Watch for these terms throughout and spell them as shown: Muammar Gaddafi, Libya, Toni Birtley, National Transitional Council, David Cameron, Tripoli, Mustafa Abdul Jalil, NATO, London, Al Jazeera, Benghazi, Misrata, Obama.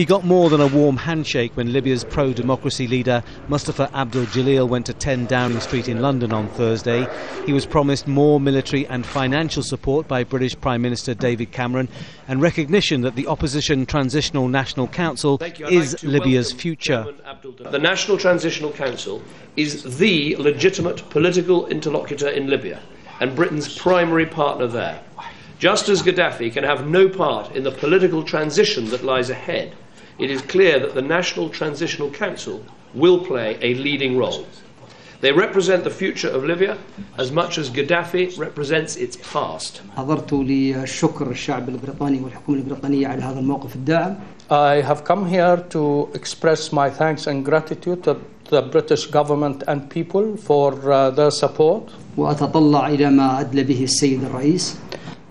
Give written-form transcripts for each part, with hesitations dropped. He got more than a warm handshake when Libya's pro-democracy leader Mustafa Abdul Jalil went to 10 Downing Street in London on Thursday. He was promised more military and financial support by British Prime Minister David Cameron and recognition that the opposition Transitional National Council is Libya's future. The National Transitional Council is the legitimate political interlocutor in Libya and Britain's primary partner there. Just as Gaddafi can have no part in the political transition that lies ahead, it is clear that the National Transitional Council will play a leading role. They represent the future of Libya as much as Gaddafi represents its past. I have come here to express my thanks and gratitude to the British government and people for their support.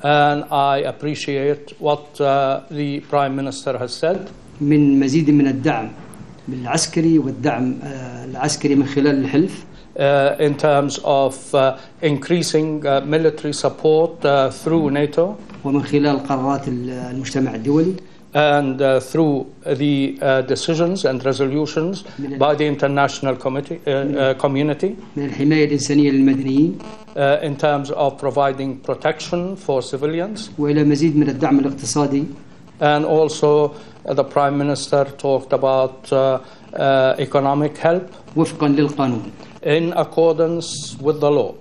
And I appreciate what the Prime Minister has said. In terms of increasing military support through NATO and through the decisions and resolutions by the international community. In terms of providing protection for civilians. And also the Prime Minister talked about economic help in accordance with the law.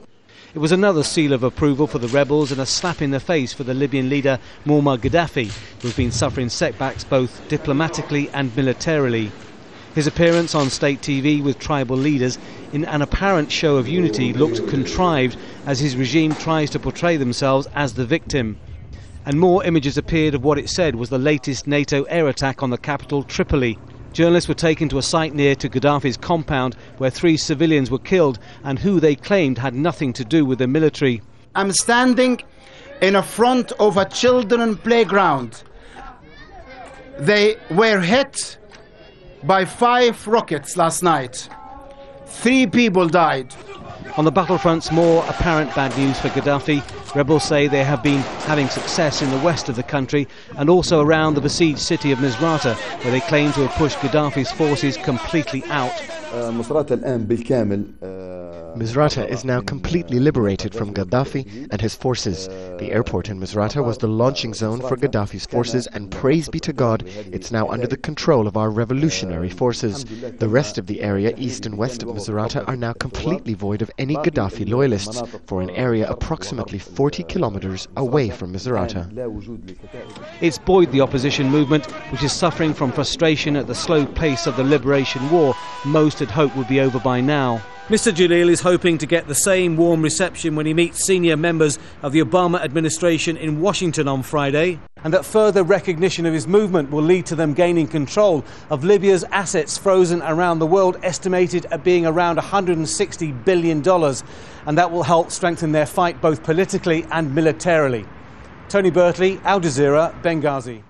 It was another seal of approval for the rebels and a slap in the face for the Libyan leader Muammar Gaddafi, who has been suffering setbacks both diplomatically and militarily. His appearance on state TV with tribal leaders in an apparent show of unity looked contrived as his regime tries to portray themselves as the victim. And more images appeared of what it said was the latest NATO air attack on the capital, Tripoli. Journalists were taken to a site near to Gaddafi's compound where 3 civilians were killed and who they claimed had nothing to do with the military. I'm standing in front of a children's playground. They were hit by 5 rockets last night. 3 people died. On the battlefronts, more apparent bad news for Gaddafi. Rebels say they have been having success in the west of the country and also around the besieged city of Misrata, where they claim to have pushed Gaddafi's forces completely out. Misrata is now completely liberated from Gaddafi and his forces. The airport in Misrata was the launching zone for Gaddafi's forces, and praise be to God, it's now under the control of our revolutionary forces. The rest of the area east and west of Misrata are now completely void of any Gaddafi loyalists, for an area approximately 40 kilometers away from Misrata. It's buoyed the opposition movement, which is suffering from frustration at the slow pace of the liberation war most had hoped would be over by now. Mr. Jalil is hoping to get the same warm reception when he meets senior members of the Obama administration in Washington on Friday, and that further recognition of his movement will lead to them gaining control of Libya's assets frozen around the world, estimated at being around $160 billion, and that will help strengthen their fight both politically and militarily. Toni Birtley, Al Jazeera, Benghazi.